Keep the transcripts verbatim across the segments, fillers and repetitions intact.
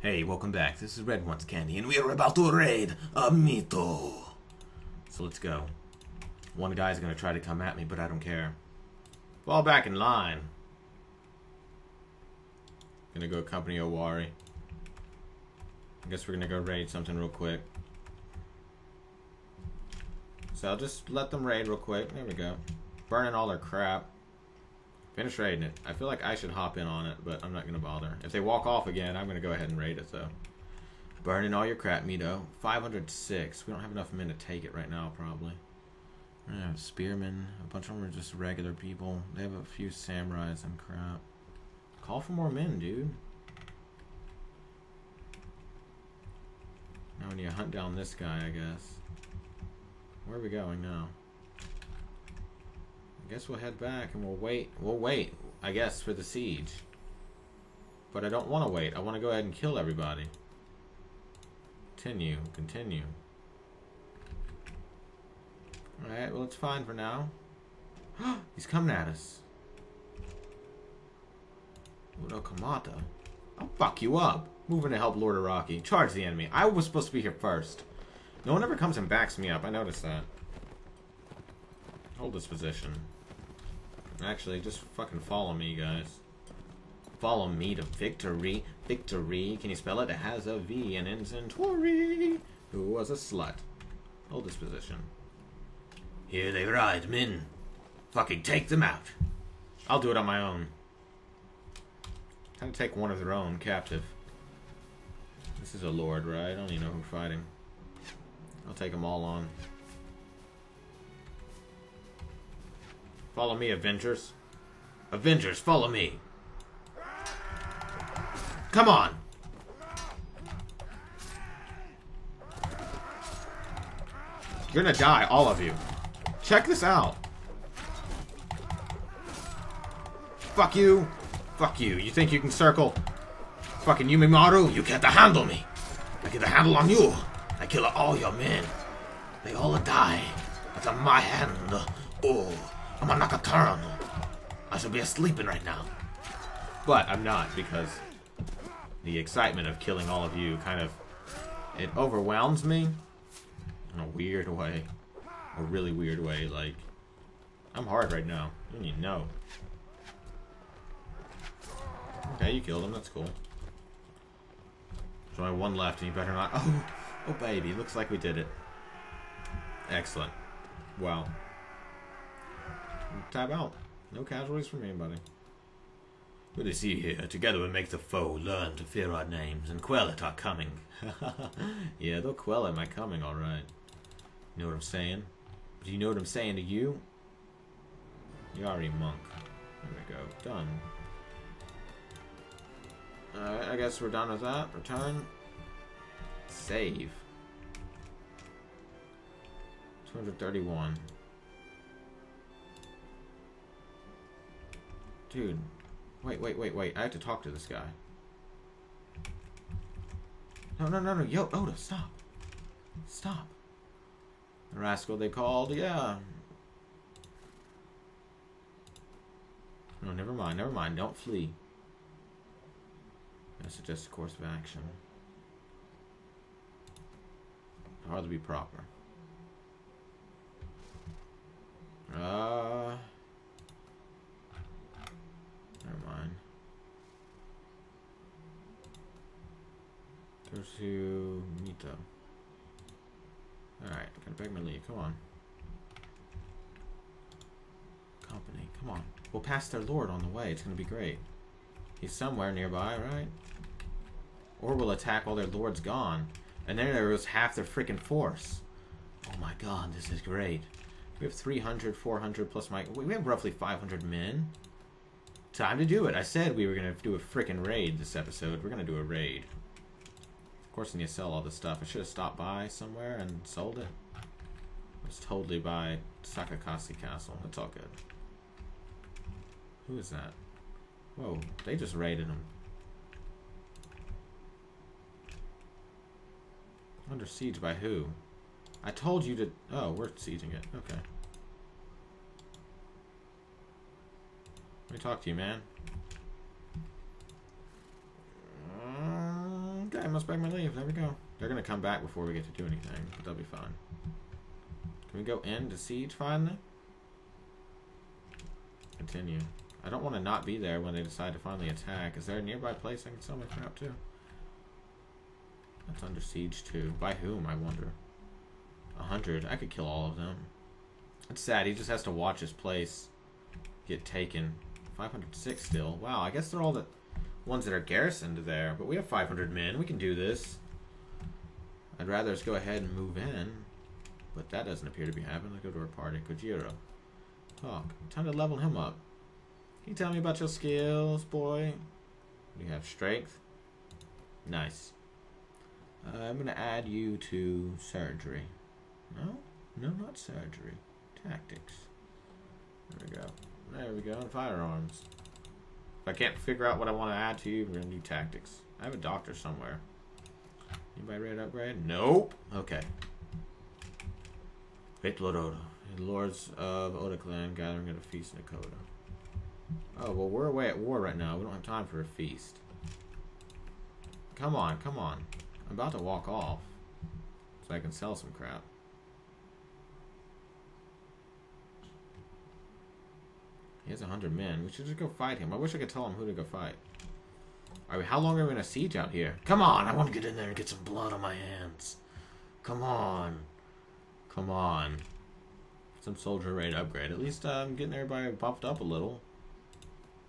Hey, welcome back. This is Red Wants Candy, and we are about to raid a Mito. So let's go. One guy's gonna try to come at me, but I don't care. Fall back in line. Gonna go accompany Owari. I guess we're gonna go raid something real quick. So I'll just let them raid real quick. There we go. Burning all their crap. Finish raiding it. I feel like I should hop in on it, but I'm not going to bother. If they walk off again, I'm going to go ahead and raid it, though. Burning all your crap, Mito. five hundred six. We don't have enough men to take it right now, probably. We're going to have spearmen. A bunch of them are just regular people. They have a few samurais and crap. Call for more men, dude. Now we need to hunt down this guy, I guess. Where are we going now? I guess we'll head back and we'll wait. We'll wait, I guess, for the siege. But I don't want to wait. I want to go ahead and kill everybody. Continue. Continue. Alright, well, it's fine for now. He's coming at us. Udo Kamata. I'll fuck you up. Moving to help Lord Araki. Charge the enemy. I was supposed to be here first. No one ever comes and backs me up. I noticed that. Hold this position. Actually, just fucking follow me, guys. Follow me to victory. Victory. Can you spell it? It has a V and ends in Tory, who was a slut. Hold this position. Here they ride, men. Fucking take them out. I'll do it on my own. Time to take one of their own captive. This is a lord, right? I don't even know who I'm fighting. I'll take them all on. Follow me, Avengers. Avengers, follow me. Come on. You're gonna die, all of you. Check this out. Fuck you. Fuck you. You think you can circle? Fucking Yumi Maru, you can't handle me. I get a handle on you. I kill all your men. They all die. That's on my hand. Oh. I'm a Nakataro. I should be asleeping right now. But I'm not, because the excitement of killing all of you kind of... it overwhelms me in a weird way. A really weird way, like... I'm hard right now. You need to know. Okay, you killed him. That's cool. There's only one left, and you better not... Oh! Oh, baby. Looks like we did it. Excellent. Wow. Tab out. No casualties from anybody. Good to see you here. Together we make the foe learn to fear our names and quell at our coming. Yeah, they'll quell at my coming, alright. You know what I'm saying? Do you know what I'm saying to you? Yari monk. There we go. Done. Alright, I guess we're done with that. Return. Save. two hundred thirty-one. Dude, wait, wait, wait, wait. I have to talk to this guy. No, no, no, no. Yo, Oda, stop. Stop. The rascal they called, yeah. No, never mind, never mind. Don't flee. I suggest a course of action. Hard to be proper. Uh... Never mind. Go to Mito. Alright, gotta beg my leave. Come on. Company, come on. We'll pass their lord on the way. It's gonna be great. He's somewhere nearby, right? Or we'll attack while their lord's gone. And then there was half their freaking force. Oh my god, this is great. We have three hundred, four hundred plus my... We have roughly five hundred men. Time to do it. I said we were going to do a frickin' raid this episode. We're going to do a raid. Of course, I need to sell all this stuff. I should have stopped by somewhere and sold it. I was totally by Sakakasi Castle. That's all good. Who is that? Whoa, they just raided him. Under siege by who? I told you to... Oh, we're sieging it. Okay. Let me talk to you, man. I must beg my leave. There we go. They're gonna come back before we get to do anything, but they'll be fine. Can we go in to siege finally? Continue. I don't want to not be there when they decide to finally attack. Is there a nearby place I can sell my crap to? That's under siege too. By whom, I wonder? A hundred. I could kill all of them. It's sad. He just has to watch his place get taken. five hundred six still. Wow, I guess they're all the ones that are garrisoned there. But we have five hundred men. We can do this. I'd rather just go ahead and move in. But that doesn't appear to be happening. Let's go to our party. Kojiro. Talk. Time to level him up. Can you tell me about your skills, boy? You have strength. Nice. Uh, I'm going to add you to surgery. No? No, not surgery. Tactics. There we go. There we go. And firearms. If I can't figure out what I want to add to you, we're going to do tactics. I have a doctor somewhere. Anybody ready to upgrade? Nope. Okay. Great Lord Oda. The lords of Oda clan gathering at a feast in Nakoda. Oh, well, we're away at war right now. We don't have time for a feast. Come on, come on. I'm about to walk off so I can sell some crap. He has a hundred men. We should just go fight him. I wish I could tell him who to go fight. Alright, how long are we going to siege out here? Come on! I want to get in there and get some blood on my hands. Come on. Come on. Some soldier raid upgrade. At least I'm um, getting everybody buffed up a little.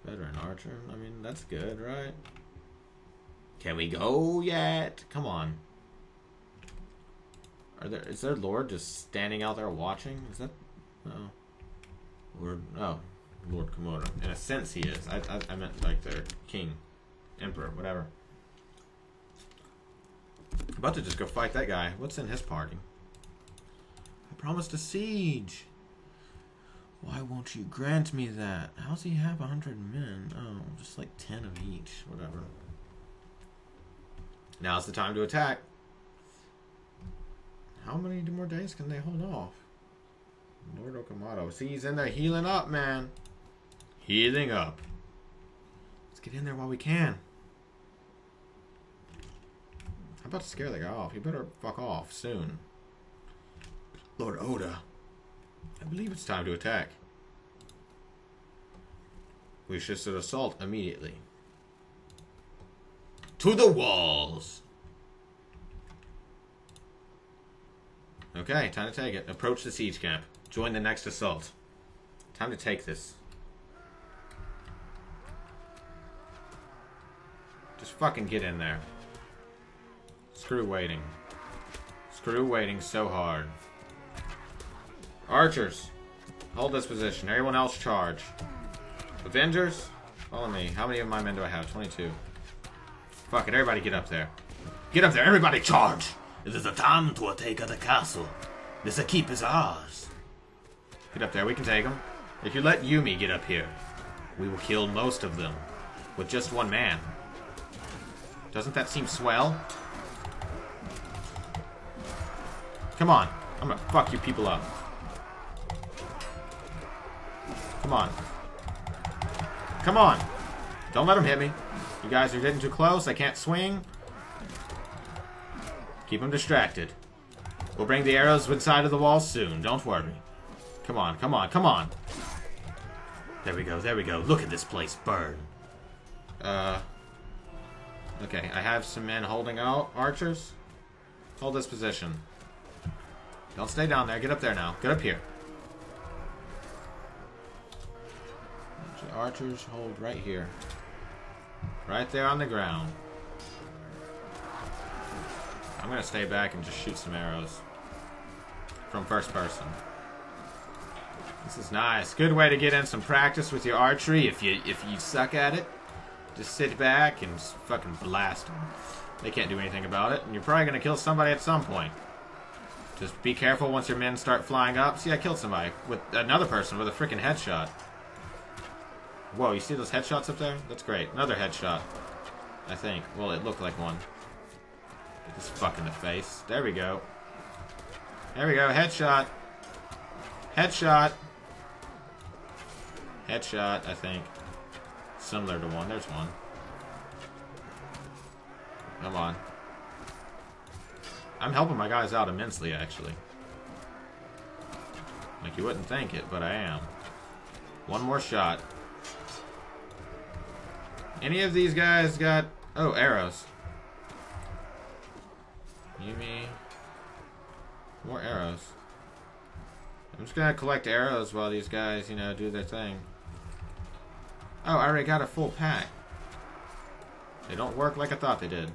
Veteran archer. I mean, that's good, right? Can we go yet? Come on. Are there? Is their lord just standing out there watching? Is that? No. Lord. Oh. Lord Komodo. In a sense, he is. I, I, I meant like their king, emperor, whatever. I'm about to just go fight that guy. What's in his party? I promised a siege. Why won't you grant me that? How does he have a hundred men? Oh, just like ten of each, whatever. Now's the time to attack. How many more days can they hold off? Lord Okamoto. See, he's in there healing up, man. Healing up. Let's get in there while we can. I'm about to scare the guy off. You better fuck off soon. Lord Oda. I believe it's time to attack. We should assault immediately. To the walls! Okay, time to take it. Approach the siege camp. Join the next assault. Time to take this. Just fucking get in there. Screw waiting. Screw waiting so hard. Archers, hold this position. Everyone else charge. Avengers, follow me. How many of my men do I have? twenty-two. Fuck it, everybody get up there. Get up there, everybody charge! It is a time to take the castle. This keep is ours. Get up there, we can take them. If you let Yumi get up here, we will kill most of them with just one man. Doesn't that seem swell? Come on, I'm gonna fuck you people up. Come on. Come on. Don't let him hit me. You guys are getting too close. I can't swing. Keep him distracted. We'll bring the arrows inside of the wall soon. Don't worry. Come on. Come on. Come on. There we go. There we go. Look at this place burn. Uh. Okay. I have some men holding out. Archers. Hold this position. Don't stay down there. Get up there now. Get up here. Archers hold right here. Right there on the ground. I'm gonna stay back and just shoot some arrows. From first person. This is nice. Good way to get in some practice with your archery if you if you suck at it. Just sit back and fucking blast them. They can't do anything about it, and you're probably gonna kill somebody at some point. Just be careful once your men start flying up. See, I killed somebody with another person with a freaking headshot. Whoa, you see those headshots up there? That's great. Another headshot. I think. Well, it looked like one. Get this fuck in the face. There we go. There we go. Headshot. Headshot. Headshot, I think. Similar to one. There's one. Come on. I'm helping my guys out immensely, actually. Like, you wouldn't think it, but I am. One more shot. Any of these guys got... Oh, arrows. Yumi. More arrows. I'm just gonna collect arrows while these guys, you know, do their thing. Oh, I already got a full pack. They don't work like I thought they did.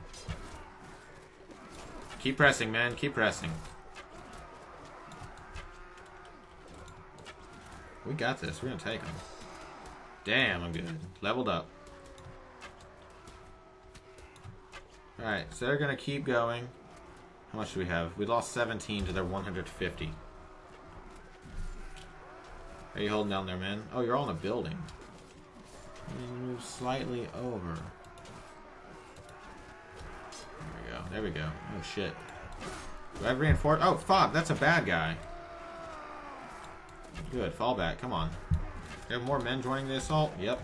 Keep pressing, man. Keep pressing. We got this. We're gonna take them. Damn, I'm good. Leveled up. Alright, so they're gonna keep going. How much do we have? We lost seventeen to their one hundred fifty. Are you holding down there, man? Oh, you're all in a building. Let me move slightly over. There we go. There we go. Oh, shit. Do I have reinforce? Oh, fuck. That's a bad guy. Good. Fall back. Come on. There are more men joining the assault? Yep.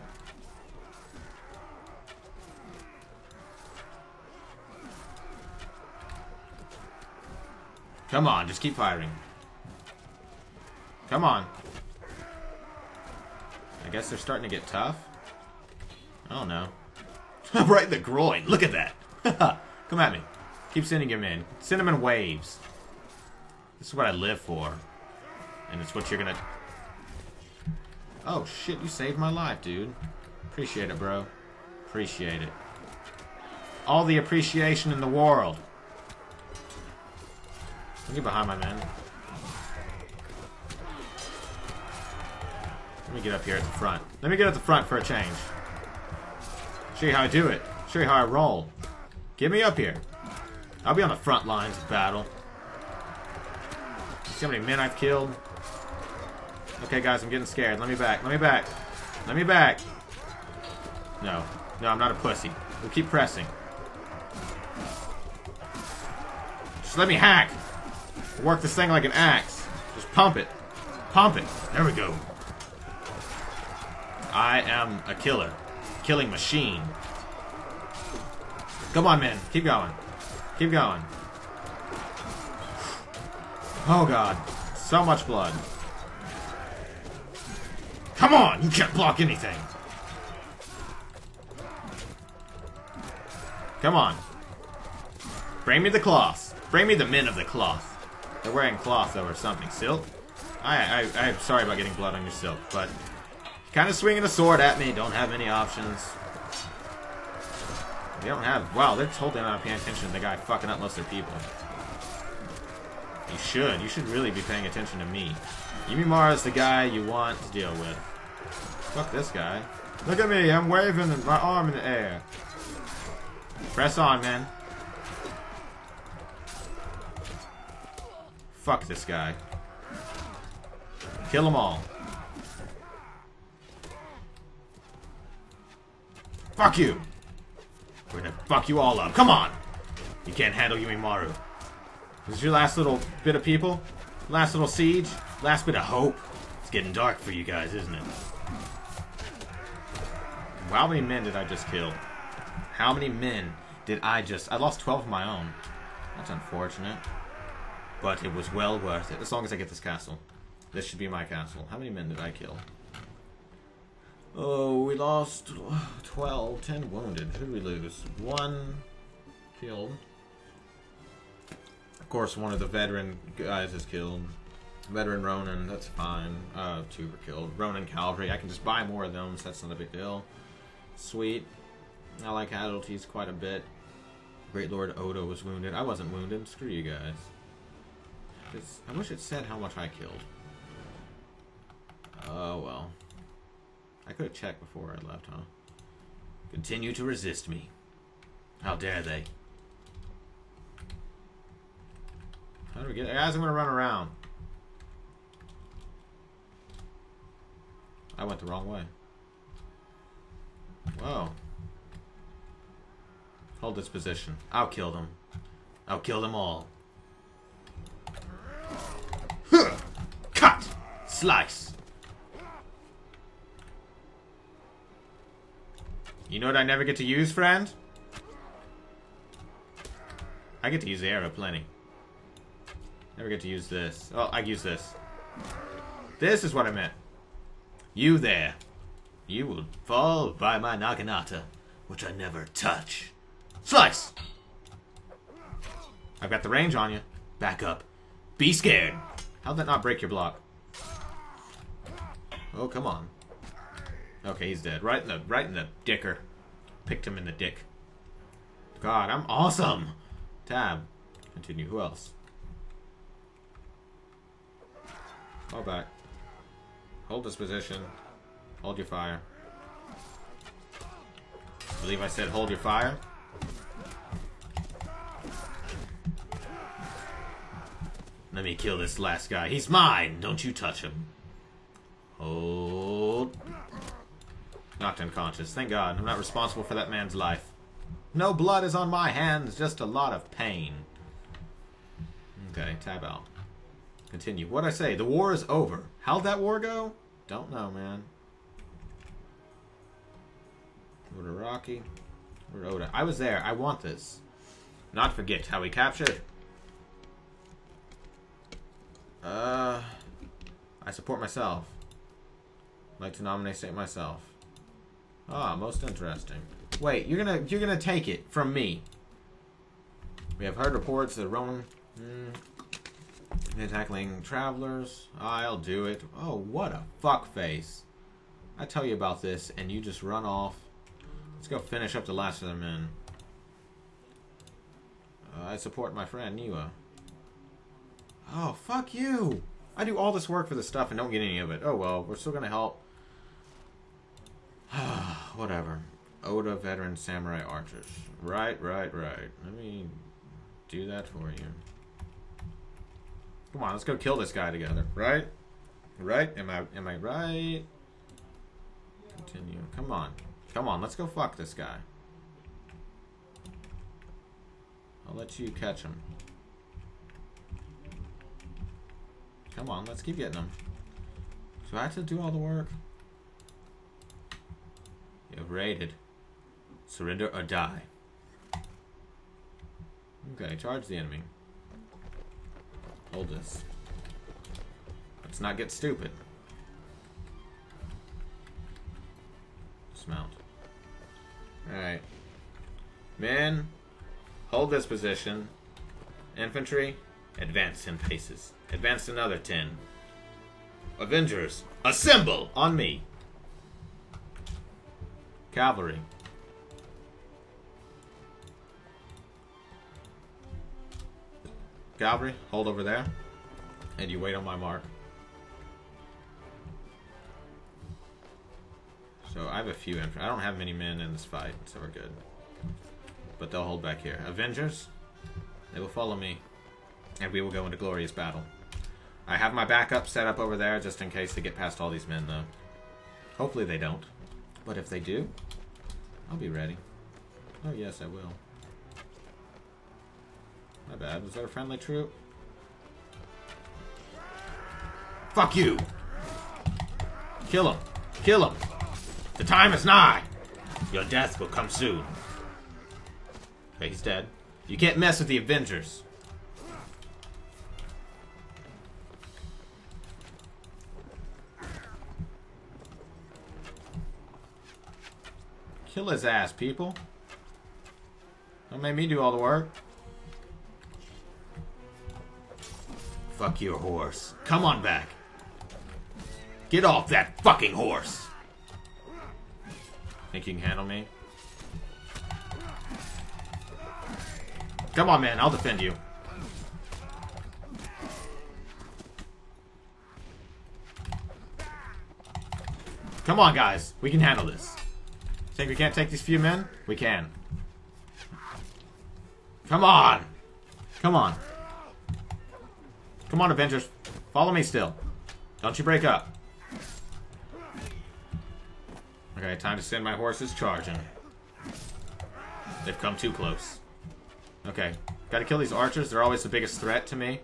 Come on. Just keep firing. Come on. I guess they're starting to get tough. I don't know. Right in the groin. Look at that. Come at me. Keep sending him in. Send him in waves. This is what I live for. And it's what you're gonna... Oh, shit. You saved my life, dude. Appreciate it, bro. Appreciate it. All the appreciation in the world. I'll get behind my man. Let me get up here at the front. Let me get at the front for a change. Show you how I do it. Show you how I roll. Get me up here. I'll be on the front lines of battle. See how many men I've killed? Okay, guys, I'm getting scared. Let me back. Let me back. Let me back. No. No, I'm not a pussy. We'll keep pressing. Just let me hack. Work this thing like an axe. Just pump it. Pump it. There we go. I am a killer. Killing machine. Come on, man. Keep going. Keep going. Oh, God. So much blood. Come on! You can't block anything. Come on. Bring me the cloths. Bring me the men of the cloth. They're wearing cloth, though, or something. Silk? I, I, I'm sorry about getting blood on your silk, but... Kind of swinging a sword at me. Don't have many options. They don't have... Wow, they're totally not paying attention to the guy fucking up most of their people. You should. You should really be paying attention to me. Yumi Maru is the guy you want to deal with. Fuck this guy. Look at me. I'm waving my arm in the air. Press on, man. Fuck this guy. Kill them all. Fuck you! We're gonna fuck you all up. Come on! You can't handle Yumi Maru. This is your last little bit of people? Last little siege? Last bit of hope? It's getting dark for you guys, isn't it? How many men did I just kill? How many men did I just... I lost twelve of my own. That's unfortunate. But it was well worth it. As long as I get this castle. This should be my castle. How many men did I kill? Oh, we lost twelve, ten wounded. Who did we lose? One killed. Of course, one of the veteran guys is killed. Veteran Ronan, that's fine. Uh, two were killed. Ronan Cavalry, I can just buy more of them, so that's not a big deal. Sweet. I like casualties quite a bit. Great Lord Oda was wounded. I wasn't wounded. Screw you guys. It's, I wish it said how much I killed. Oh, well. I could have checked before I left, huh? Continue to resist me. How dare they? How do we get there? Guys, I'm going to run around. I went the wrong way. Whoa. Hold this position. I'll kill them. I'll kill them all. Huh! Cut! Slice! You know what I never get to use, friend? I get to use the arrow plenty. Never get to use this. Oh, I use this. This is what I meant. You there. You will fall by my naginata, which I never touch. Slice! I've got the range on you. Back up. Be scared. How'd that not break your block? Oh, come on. Okay, he's dead. Right in the, right in the dicker. Picked him in the dick. God, I'm awesome! Tab. Continue. Who else? Fall back. Hold this position. Hold your fire. I believe I said hold your fire. Let me kill this last guy. He's mine! Don't you touch him. Hold. Knocked unconscious. Thank God. I'm not responsible for that man's life. No blood is on my hands, just a lot of pain. Okay, tab out. Continue. What'd I say? The war is over. How'd that war go? Don't know, man. Lord Araki. Lord Oda. I was there. I want this. Not forget how we captured. Uh, I support myself. I'd like to nominate it myself. Ah, most interesting. Wait, you're gonna you're gonna take it from me. We have heard reports that Ronan mm, tackling travelers. I'll do it. Oh, what a fuckface! I tell you about this, and you just run off. Let's go finish up the last of the men. Uh, I support my friend Niwa. Oh, fuck you! I do all this work for this stuff and don't get any of it. Oh well, we're still gonna help. Whatever. Oda veteran samurai archers. Right, right, right. Let me do that for you. Come on, let's go kill this guy together. Right? Right? Am I am I right? Continue. Come on. Come on, let's go fuck this guy. I'll let you catch him. Come on, let's keep getting him. So I have to do all the work. You have raided. Surrender or die. Okay, charge the enemy. Hold this. Let's not get stupid. Dismount. Alright. Men, hold this position. Infantry, advance ten paces. Advance another ten. Avengers, assemble on me. Cavalry. Cavalry, hold over there. And you wait on my mark. So I have a few infantry. I don't have many men in this fight, so we're good. But they'll hold back here. Avengers, they will follow me. And we will go into glorious battle. I have my backup set up over there just in case they get past all these men, though. Hopefully they don't. But if they do, I'll be ready. Oh, yes, I will. My bad. Was that a friendly troop? Fuck you! Kill him! Kill him! The time is nigh! Your death will come soon. Okay, he's dead. You can't mess with the Avengers. Kill his ass, people. Don't make me do all the work. Fuck your horse. Come on back. Get off that fucking horse. Think you can handle me? Come on, man. I'll defend you. Come on, guys. We can handle this. Think we can't take these few men? We can. Come on! Come on. Come on, Avengers. Follow me still. Don't you break up. Okay, time to send my horses charging. They've come too close. Okay, gotta kill these archers. They're always the biggest threat to me.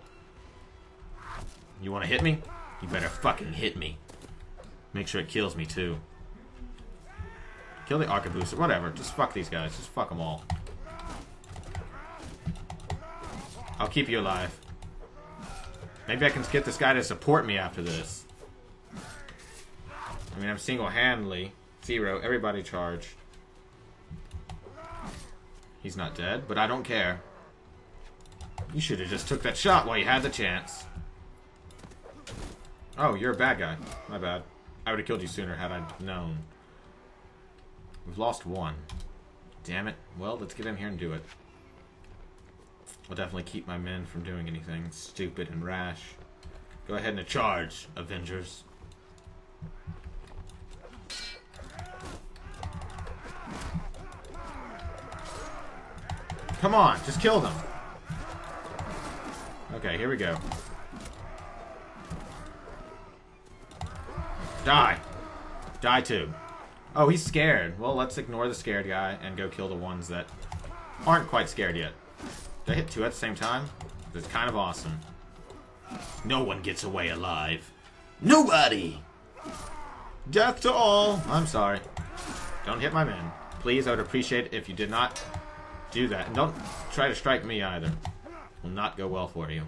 You wanna hit me? You better fucking hit me. Make sure it kills me too. Kill the arquebuse or whatever. Just fuck these guys. Just fuck them all. I'll keep you alive. Maybe I can get this guy to support me after this. I mean, I'm single-handedly. Zero. Everybody charge. He's not dead, but I don't care. You should have just took that shot while you had the chance. Oh, you're a bad guy. My bad. I would have killed you sooner had I known. We've lost one. Damn it. Well, let's get in here and do it. I'll definitely keep my men from doing anything stupid and rash. Go ahead and charge, Avengers. Come on, just kill them. Okay, here we go. Die. Die too. Oh, he's scared. Well, let's ignore the scared guy and go kill the ones that aren't quite scared yet. Did I hit two at the same time? That's kind of awesome. No one gets away alive. Nobody! Death to all! I'm sorry. Don't hit my men. Please, I would appreciate it if you did not do that. And don't try to strike me either. Will not go well for you.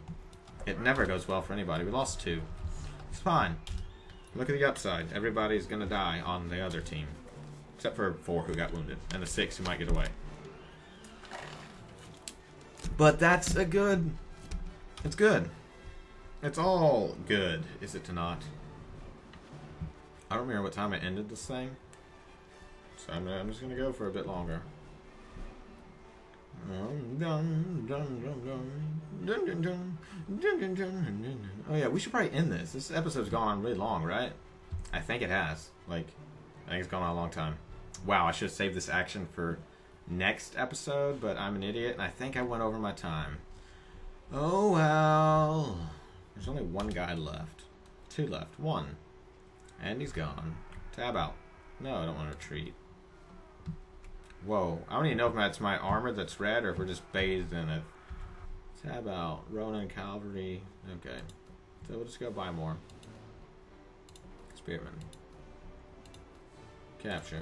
It never goes well for anybody. We lost two. It's fine. Look at the upside. Everybody's gonna die on the other team. Except for four who got wounded. And the six who might get away. But that's a good... It's good. It's all good, is it not? I don't remember what time I ended this thing. So I'm, I'm just gonna go for a bit longer. Oh yeah, we should probably end this. This episode's gone on really long, right? I think it has. Like, I think it's gone on a long time. Wow, I should have saved this action for next episode, but I'm an idiot, and I think I went over my time. Oh well. There's only one guy left. Two left. One. And he's gone. Tab out. No, I don't want to retreat. Whoa, I don't even know if that's my armor that's red or if we're just bathed in it. Tab out. Ronan Calvary. Okay. So we'll just go buy more. Spearman. Capture.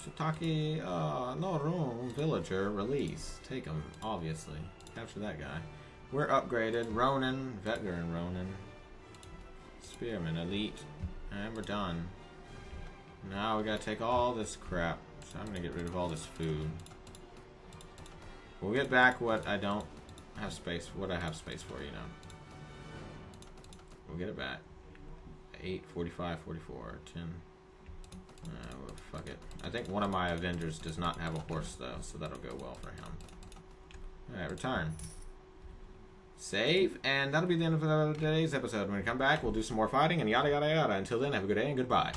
Shotaki, uh, no room. Villager, release. Take him, obviously. Capture that guy. We're upgraded. Ronan, veteran Ronan. Spearman, elite. And we're done. Now we gotta take all this crap. So I'm gonna get rid of all this food. We'll get back what I don't have space, what I have space for, you know. We'll get it back. eight, forty-five, forty-four, ten. Uh, well, fuck it. I think one of my Avengers does not have a horse though, so that'll go well for him. Alright, return. Save, and that'll be the end of today's episode. When we come back, we'll do some more fighting and yada yada yada. Until then, have a good day and goodbye.